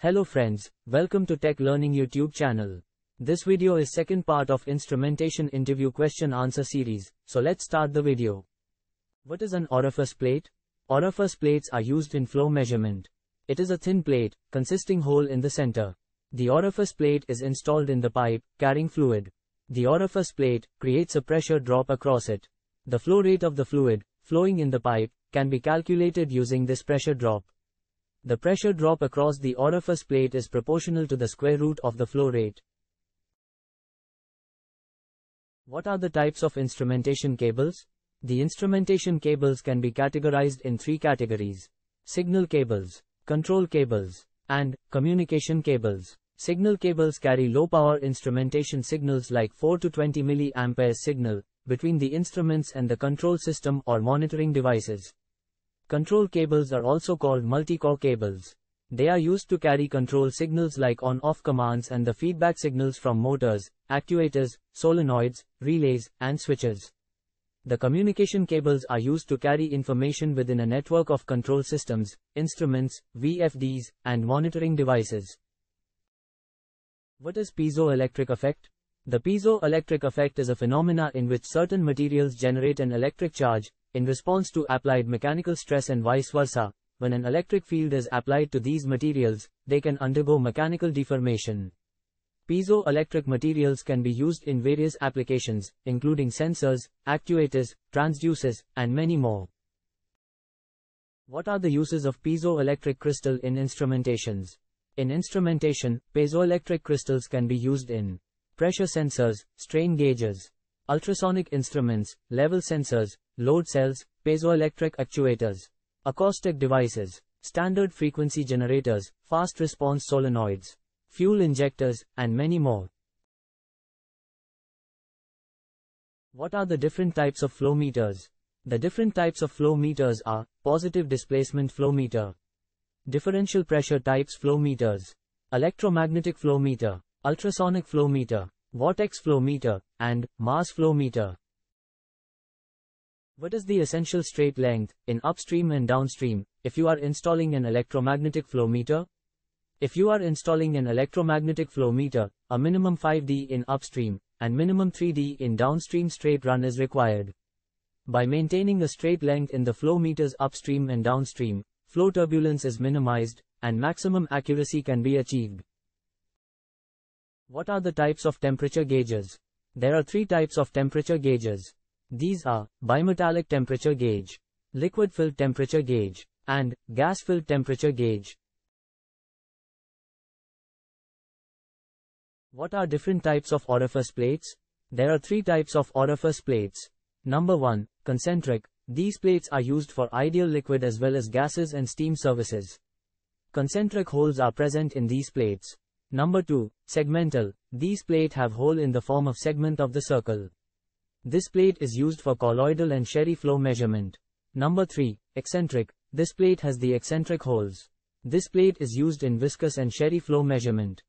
Hello friends, welcome to Tech Learning YouTube channel. This video is second part of instrumentation interview question answer series, so let's start the video. What is an orifice plate? Orifice plates are used in flow measurement. It is a thin plate, consisting hole in the center. The orifice plate is installed in the pipe, carrying fluid. The orifice plate creates a pressure drop across it. The flow rate of the fluid, flowing in the pipe, can be calculated using this pressure drop. The pressure drop across the orifice plate is proportional to the square root of the flow rate. What are the types of instrumentation cables? The instrumentation cables can be categorized in three categories: signal cables, control cables, and communication cables. Signal cables carry low-power instrumentation signals like 4 to 20 mA signal between the instruments and the control system or monitoring devices. Control cables are also called multi-core cables. They are used to carry control signals like on-off commands and the feedback signals from motors, actuators, solenoids, relays, and switches. The communication cables are used to carry information within a network of control systems, instruments, VFDs, and monitoring devices. What is piezoelectric effect? The piezoelectric effect is a phenomena in which certain materials generate an electric charge in response to applied mechanical stress and vice versa. When an electric field is applied to these materials, they can undergo mechanical deformation. Piezoelectric materials can be used in various applications, including sensors, actuators, transducers, and many more. What are the uses of piezoelectric crystal in instrumentations? In instrumentation, piezoelectric crystals can be used in pressure sensors, strain gauges, ultrasonic instruments, level sensors, load cells, piezoelectric actuators, acoustic devices, standard frequency generators, fast response solenoids, fuel injectors, and many more. What are the different types of flow meters? The different types of flow meters are positive displacement flow meter, differential pressure types flow meters, electromagnetic flow meter, ultrasonic flow meter, vortex flow meter, and mass flow meter. What is the essential straight length in upstream and downstream if you are installing an electromagnetic flow meter? If you are installing an electromagnetic flow meter, a minimum 5D in upstream and minimum 3D in downstream straight run is required. By maintaining a straight length in the flow meters upstream and downstream, flow turbulence is minimized and maximum accuracy can be achieved. What are the types of temperature gauges? There are three types of temperature gauges. These are bimetallic temperature gauge, liquid-filled temperature gauge, and gas-filled temperature gauge. What are different types of orifice plates? There are three types of orifice plates. Number 1, concentric. These plates are used for ideal liquid as well as gases and steam services. Concentric holes are present in these plates. Number 2, segmental. These plates have hole in the form of segment of the circle. This plate is used for colloidal and Sherry flow measurement. Number 3, eccentric. This plate has the eccentric holes. This plate is used in viscous and Sherry flow measurement.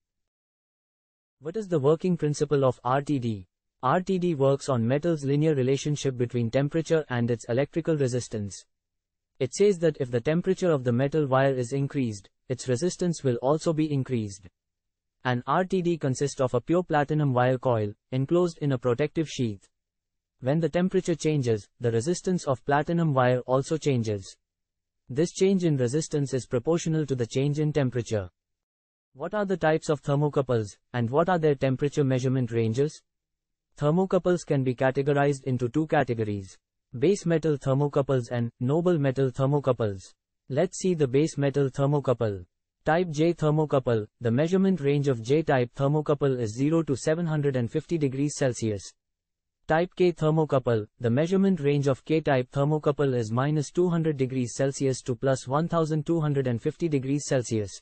What is the working principle of RTD? RTD works on metal's linear relationship between temperature and its electrical resistance. It says that if the temperature of the metal wire is increased, its resistance will also be increased. An RTD consists of a pure platinum wire coil, enclosed in a protective sheath. When the temperature changes, the resistance of platinum wire also changes. This change in resistance is proportional to the change in temperature. What are the types of thermocouples, and what are their temperature measurement ranges? Thermocouples can be categorized into two categories: base metal thermocouples and noble metal thermocouples. Let's see the base metal thermocouple. Type J thermocouple. The measurement range of J-type thermocouple is 0 to 750 degrees Celsius. Type K thermocouple, the measurement range of K-type thermocouple is minus 200 degrees Celsius to plus 1250 degrees Celsius.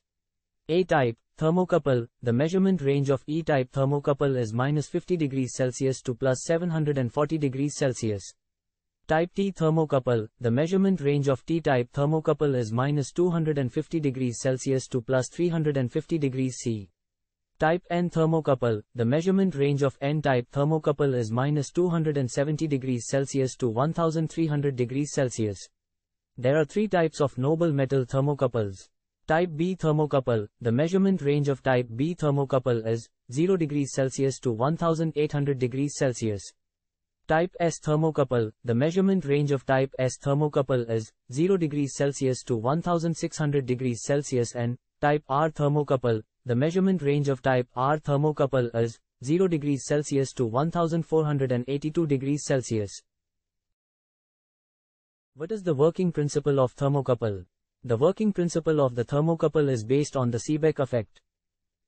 A-type thermocouple, the measurement range of E-type thermocouple is minus 50 degrees Celsius to plus 740 degrees Celsius. Type T thermocouple, the measurement range of T-type thermocouple is minus 250 degrees Celsius to plus 350 degrees C. Type N thermocouple, the measurement range of N-type thermocouple is minus 270 degrees Celsius to 1300 degrees Celsius. There are three types of noble metal thermocouples. Type B thermocouple. The measurement range of type B thermocouple is 0 degrees Celsius to 1800 degrees Celsius. Type S thermocouple. The measurement range of type S thermocouple is 0 degrees Celsius to 1600 degrees Celsius, and type R thermocouple. The measurement range of type R thermocouple is 0 degrees Celsius to 1482 degrees Celsius. What is the working principle of thermocouple? The working principle of the thermocouple is based on the Seebeck effect.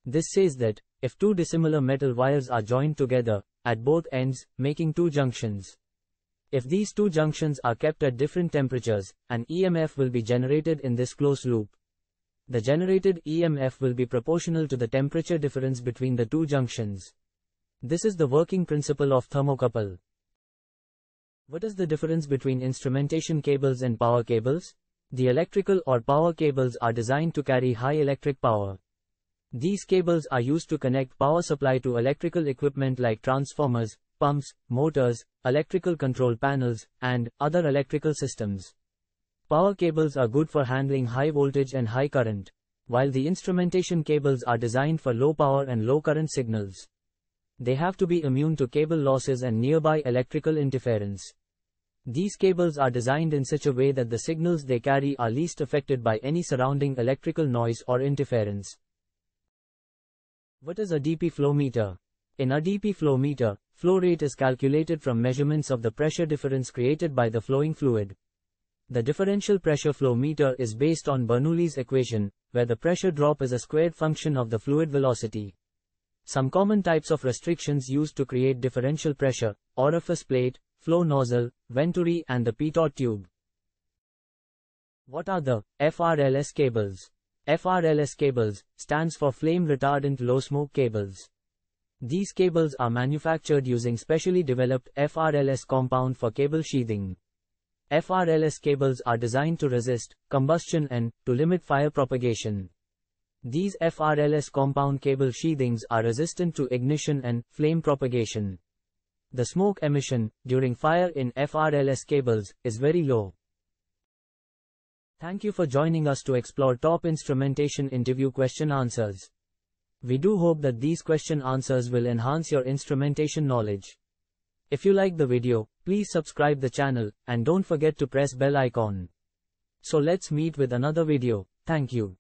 This says that, if two dissimilar metal wires are joined together, at both ends, making two junctions. If these two junctions are kept at different temperatures, an EMF will be generated in this closed loop. The generated EMF will be proportional to the temperature difference between the two junctions. This is the working principle of thermocouple. What is the difference between instrumentation cables and power cables? The electrical or power cables are designed to carry high electric power. These cables are used to connect power supply to electrical equipment like transformers, pumps, motors, electrical control panels, and other electrical systems. Power cables are good for handling high voltage and high current, while the instrumentation cables are designed for low power and low current signals. They have to be immune to cable losses and nearby electrical interference. These cables are designed in such a way that the signals they carry are least affected by any surrounding electrical noise or interference. What is a DP flow meter? In a DP flow meter, flow rate is calculated from measurements of the pressure difference created by the flowing fluid. The differential pressure flow meter is based on Bernoulli's equation, where the pressure drop is a squared function of the fluid velocity. Some common types of restrictions used to create differential pressure: orifice plate, flow nozzle, venturi, and the pitot tube. What are the FRLS cables? FRLS cables stands for flame retardant low smoke cables. These cables are manufactured using specially developed FRLS compound for cable sheathing. FRLS cables are designed to resist combustion and to limit fire propagation. These FRLS compound cable sheathings are resistant to ignition and flame propagation. The smoke emission during fire in FRLS cables is very low. Thank you for joining us to explore top instrumentation interview question answers. We do hope that these question answers will enhance your instrumentation knowledge. If you like the video, please subscribe the channel, and don't forget to press bell icon. So let's meet with another video. Thank you.